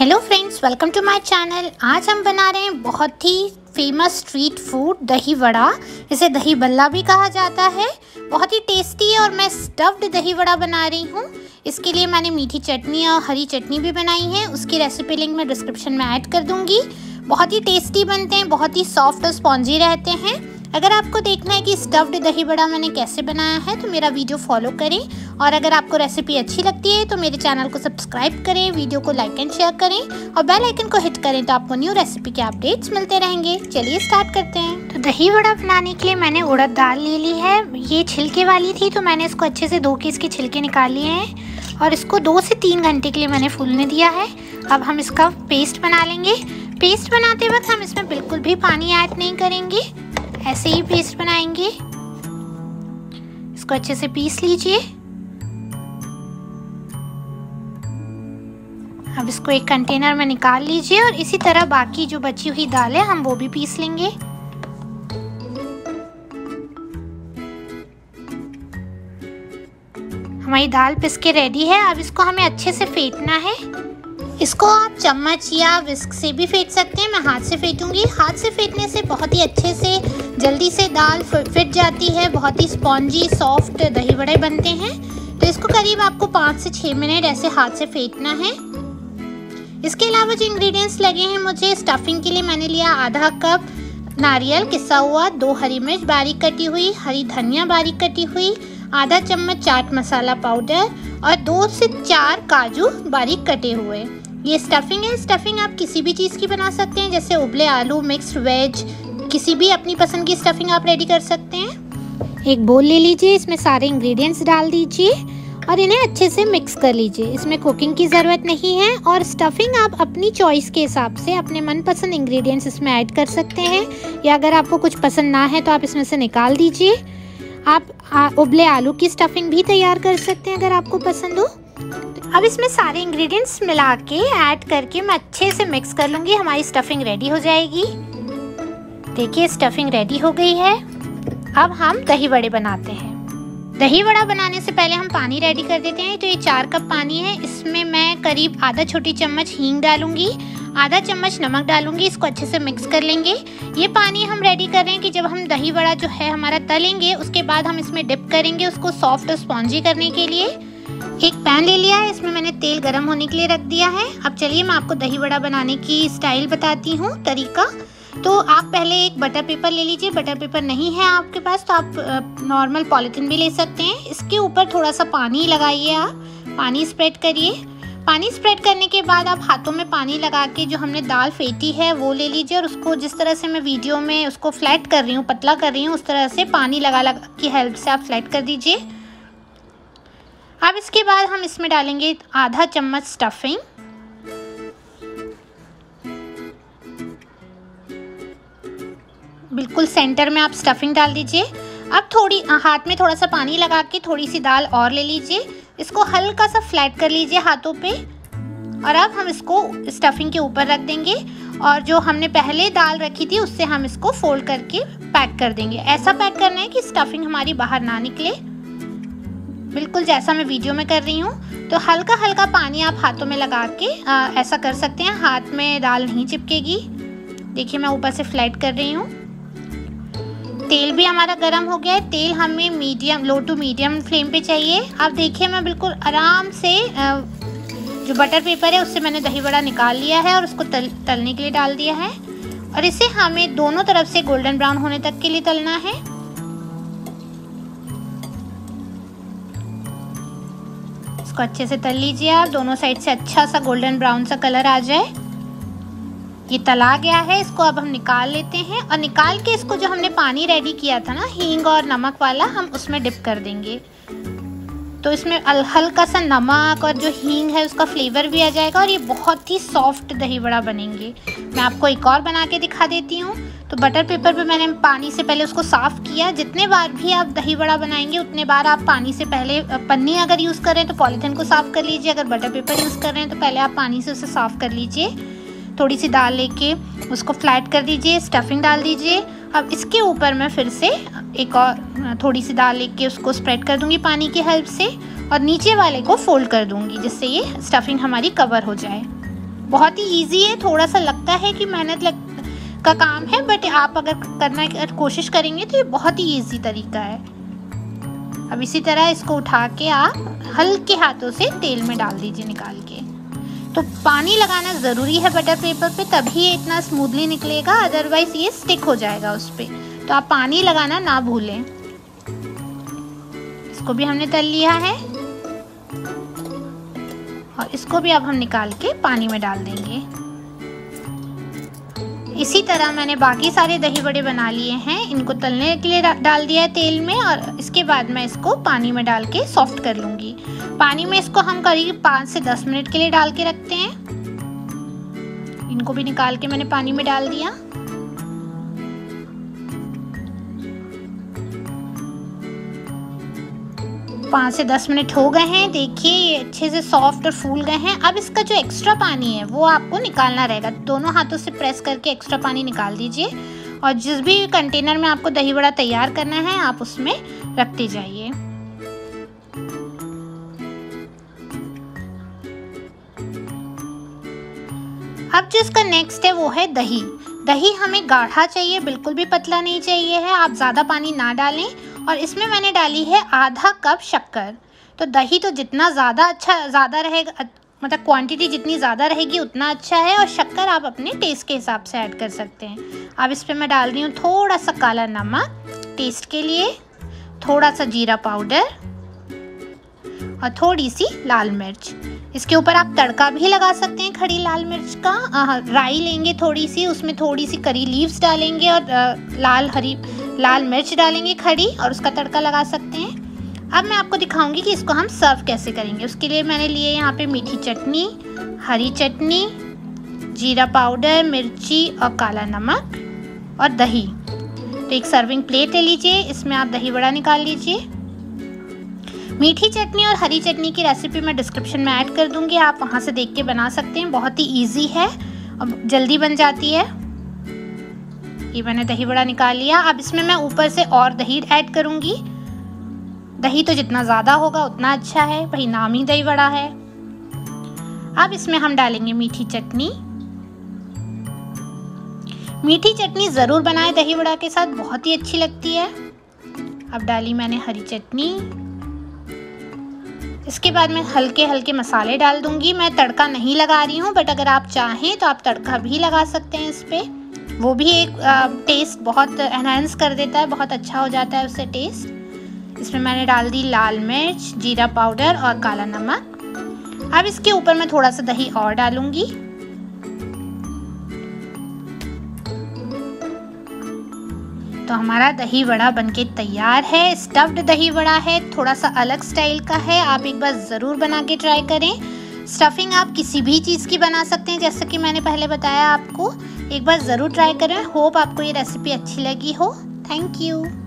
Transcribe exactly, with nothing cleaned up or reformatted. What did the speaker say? Hello friends, welcome to my channel. आज हम बना रहे हैं बहुत ही फेमस स्ट्रीट फूड दही वड़ा। इसे दही भल्ला भी कहा जाता है। बहुत ही टेस्टी है और मैं स्टफ्ड दही वड़ा बना रही हूँ। इसके लिए मैंने मीठी चटनी और हरी चटनी भी बनाई है। उसकी रेसिपी लिंक मैं डिस्क्रिप्शन में ऐड कर दूँगी। बहुत ही टेस्टी बनते हैं, बहुत ही सॉफ्ट और स्पॉन्जी रहते हैं। अगर आपको देखना है कि स्टफ्ड दही बड़ा मैंने कैसे बनाया है तो मेरा वीडियो फॉलो करें, और अगर आपको रेसिपी अच्छी लगती है तो मेरे चैनल को सब्सक्राइब करें, वीडियो को लाइक एंड शेयर करें और बेल आइकन को हिट करें तो आपको न्यू रेसिपी के अपडेट्स मिलते रहेंगे। चलिए स्टार्ट करते हैं। तो दही वड़ा बनाने के लिए मैंने उड़द दाल ले ली है। ये छिलके वाली थी तो मैंने इसको अच्छे से धो के इसके छिलके निकाल लिए हैं और इसको दो से तीन घंटे के लिए मैंने फूलने दिया है। अब हम इसका पेस्ट बना लेंगे। पेस्ट बनाते वक्त हम इसमें बिल्कुल भी पानी ऐड नहीं करेंगे, ऐसे ही पेस्ट बनाएंगे। इसको अच्छे से पीस लीजिए। अब इसको एक कंटेनर में निकाल लीजिए और इसी तरह बाकी जो बची हुई दाल है हम वो भी पीस लेंगे। हमारी दाल पिस के रेडी है। अब इसको हमें अच्छे से फेंटना है। इसको आप चम्मच या विस्क से भी फेंट सकते हैं। मैं हाथ से फेंटूंगी। हाथ से फेंटने से बहुत ही अच्छे से जल्दी से दाल फिट जाती है। बहुत ही स्पॉन्जी सॉफ्ट दही वड़े बनते हैं। तो इसको करीब आपको पाँच से छः मिनट ऐसे हाथ से फेंटना है। इसके अलावा जो इंग्रेडिएंट्स लगे हैं मुझे स्टफिंग के लिए, मैंने लिया आधा कप नारियल पिसा हुआ, दो हरी मिर्च बारीक कटी हुई, हरी धनिया बारीक कटी हुई, आधा चम्मच चाट मसाला पाउडर और दो से चार काजू बारीक कटे हुए। ये स्टफिंग है। स्टफिंग आप किसी भी चीज़ की बना सकते हैं, जैसे उबले आलू, मिक्स्ड वेज, किसी भी अपनी पसंद की स्टफिंग आप रेडी कर सकते हैं। एक बोल ले लीजिए, इसमें सारे इंग्रेडिएंट्स डाल दीजिए और इन्हें अच्छे से मिक्स कर लीजिए। इसमें कुकिंग की ज़रूरत नहीं है और स्टफिंग आप अपनी चॉइस के हिसाब से अपने मनपसंद इंग्रेडिएंट्स इसमें ऐड कर सकते हैं, या अगर आपको कुछ पसंद ना है तो आप इसमें से निकाल दीजिए। आप उबले आलू की स्टफिंग भी तैयार कर सकते हैं अगर आपको पसंद हो। अब इसमें सारे इंग्रेडिएंट्स मिला के ऐड करके मैं अच्छे से मिक्स कर लूँगी। हमारी स्टफिंग रेडी हो जाएगी। देखिए स्टफिंग रेडी हो गई है। अब हम दही वड़े बनाते हैं। दही वड़ा बनाने से पहले हम पानी रेडी कर देते हैं। तो ये चार कप पानी है, इसमें मैं करीब आधा छोटी चम्मच हींग डालूंगी, आधा चम्मच नमक डालूंगी। इसको अच्छे से मिक्स कर लेंगे। ये पानी हम रेडी कर रहे हैं कि जब हम दही वड़ा जो है हमारा तलेंगे उसके बाद हम इसमें डिप करेंगे, उसको सॉफ्ट और स्पॉन्जी करने के लिए। एक पैन ले लिया है, इसमें मैंने तेल गर्म होने के लिए रख दिया है। अब चलिए मैं आपको दही वड़ा बनाने की स्टाइल बताती हूँ, तरीका। तो आप पहले एक बटर पेपर ले लीजिए। बटर पेपर नहीं है आपके पास तो आप नॉर्मल पॉलीथिन भी ले सकते हैं। इसके ऊपर थोड़ा सा पानी लगाइए, आप पानी स्प्रेड करिए। पानी स्प्रेड करने के बाद आप हाथों में पानी लगा के जो हमने दाल फेंटी है वो ले लीजिए और उसको जिस तरह से मैं वीडियो में उसको फ्लैट कर रही हूँ, पतला कर रही हूँ, उस तरह से पानी लगा लगा की हेल्प से आप फ्लैट कर दीजिए। अब इसके बाद हम इसमें डालेंगे आधा चम्मच स्टफिंग। बिल्कुल सेंटर में आप स्टफिंग डाल दीजिए। अब थोड़ी हाथ में थोड़ा सा पानी लगा के थोड़ी सी दाल और ले लीजिए। इसको हल्का सा फ्लैट कर लीजिए हाथों पे और अब हम इसको स्टफिंग के ऊपर रख देंगे और जो हमने पहले दाल रखी थी उससे हम इसको फोल्ड करके पैक कर देंगे। ऐसा पैक करना है कि स्टफिंग हमारी बाहर ना निकले, बिल्कुल जैसा मैं वीडियो में कर रही हूँ। तो हल्का हल्का पानी आप हाथों में लगा के आ, ऐसा कर सकते हैं, हाथ में दाल नहीं चिपकेगी। देखिए मैं ऊपर से फ्लैट कर रही हूँ। तेल भी हमारा गरम हो गया है। तेल हमें medium low to medium flame पे चाहिए। आप देखिए मैं बिल्कुल आराम से आ, जो बटर पेपर है उससे मैंने दही वड़ा निकाल लिया है और उसको तल तलने के लिए डाल दिया है और इसे हमें दोनों तरफ से गोल्डन ब्राउन होने तक के लिए तलना है। इसको अच्छे से तल लीजिए आप, दोनों साइड से अच्छा सा गोल्डन ब्राउन सा कलर आ जाए। ये तला गया है, इसको अब हम निकाल लेते हैं और निकाल के इसको जो हमने पानी रेडी किया था ना, हींग और नमक वाला, हम उसमें डिप कर देंगे। तो इसमें हल्का सा नमक और जो हींग है उसका फ्लेवर भी आ जाएगा और ये बहुत ही सॉफ्ट दही वड़ा बनेंगे। मैं आपको एक और बना के दिखा देती हूँ। तो बटर पेपर पे मैंने पानी से पहले उसको साफ़ किया। जितने बार भी आप दही वड़ा बनाएंगे उतने बार आप पानी से पहले, पन्नी अगर यूज़ कर रहे हैं तो पॉलीथिन को साफ़ कर लीजिए, अगर बटर पेपर यूज़ कर रहे हैं तो पहले आप पानी से उसे साफ़ कर लीजिए। थोड़ी सी दाल लेके उसको फ्लैट कर दीजिए, स्टफिंग डाल दीजिए। अब इसके ऊपर मैं फिर से एक और थोड़ी सी दाल लेके उसको स्प्रेड कर दूंगी पानी की हेल्प से और नीचे वाले को फोल्ड कर दूंगी जिससे ये स्टफिंग हमारी कवर हो जाए। बहुत ही ईजी है, थोड़ा सा लगता है कि मेहनत लग का काम है, बट आप अगर करना अगर कोशिश करेंगे तो ये बहुत ही ईजी तरीका है। अब इसी तरह इसको उठा के आप हल्के हाथों से तेल में डाल दीजिए निकाल के। तो पानी लगाना ज़रूरी है बटर पेपर पे, तभी ये इतना स्मूथली निकलेगा, अदरवाइज ये स्टिक हो जाएगा उस पर। तो आप पानी लगाना ना भूलें। इसको भी हमने तल लिया है और इसको भी अब हम निकाल के पानी में डाल देंगे। इसी तरह मैंने बाकी सारे दही बड़े बना लिए हैं, इनको तलने के लिए डाल दिया है तेल में, और इसके बाद मैं इसको पानी में डाल के सॉफ्ट कर लूँगी। पानी में इसको हम करीब पाँच से दस मिनट के लिए डाल के रखते हैं। इनको भी निकाल के मैंने पानी में डाल दिया। पाँच से दस मिनट हो गए हैं, देखिए ये अच्छे से सॉफ्ट और फूल गए हैं। अब इसका जो एक्स्ट्रा पानी है वो आपको निकालना रहेगा, दोनों हाथों से प्रेस करके एक्स्ट्रा पानी निकाल दीजिए, और जिस भी कंटेनर में आपको दही बड़ा तैयार करना है आप उसमें रखते जाइए। अब जो इसका नेक्स्ट है वो है दही। दही हमें गाढ़ा चाहिए, बिल्कुल भी पतला नहीं चाहिए है, आप ज़्यादा पानी ना डालें। और इसमें मैंने डाली है आधा कप शक्कर। तो दही तो जितना ज़्यादा अच्छा ज़्यादा रहेगा, मतलब क्वांटिटी जितनी ज़्यादा रहेगी उतना अच्छा है, और शक्कर आप अपने टेस्ट के हिसाब से ऐड कर सकते हैं। अब इस पर मैं डाल रही हूँ थोड़ा सा काला नमक टेस्ट के लिए, थोड़ा सा जीरा पाउडर और थोड़ी सी लाल मिर्च। इसके ऊपर आप तड़का भी लगा सकते हैं खड़ी लाल मिर्च का। आ, राई लेंगे थोड़ी सी, उसमें थोड़ी सी करी लीव्स डालेंगे और आ, लाल हरी लाल मिर्च डालेंगे खड़ी, और उसका तड़का लगा सकते हैं। अब मैं आपको दिखाऊंगी कि इसको हम सर्व कैसे करेंगे। उसके लिए मैंने लिए यहाँ पे मीठी चटनी, हरी चटनी, जीरा पाउडर, मिर्ची और काला नमक और दही। तो एक सर्विंग प्लेट ले लीजिए, इसमें आप दही बड़ा निकाल लीजिए। मीठी चटनी और हरी चटनी की रेसिपी मैं डिस्क्रिप्शन में ऐड कर दूंगी, आप वहाँ से देख के बना सकते हैं, बहुत ही इजी है और जल्दी बन जाती है। ये मैंने दही बड़ा निकाल लिया। अब इसमें मैं ऊपर से और दही ऐड करूँगी। दही तो जितना ज़्यादा होगा उतना अच्छा है, भाई नाम ही दही बड़ा है। अब इसमें हम डालेंगे मीठी चटनी। मीठी चटनी ज़रूर बनाएं दही बड़ा के साथ, बहुत ही अच्छी लगती है। अब डाली मैंने हरी चटनी। इसके बाद मैं हल्के हल्के मसाले डाल दूंगी। मैं तड़का नहीं लगा रही हूँ, बट अगर आप चाहें तो आप तड़का भी लगा सकते हैं इस पर, वो भी एक आ, टेस्ट बहुत एनहांस कर देता है, बहुत अच्छा हो जाता है उससे टेस्ट। इसमें मैंने डाल दी लाल मिर्च, जीरा पाउडर और काला नमक। अब इसके ऊपर मैं थोड़ा सा दही और डालूंगी। तो हमारा दही बड़ा बनके तैयार है। स्टफ्ड दही बड़ा है, थोड़ा सा अलग स्टाइल का है, आप एक बार ज़रूर बना के ट्राई करें। स्टफिंग आप किसी भी चीज़ की बना सकते हैं, जैसे कि मैंने पहले बताया आपको, एक बार ज़रूर ट्राई करें। होप आपको ये रेसिपी अच्छी लगी हो। Thank you.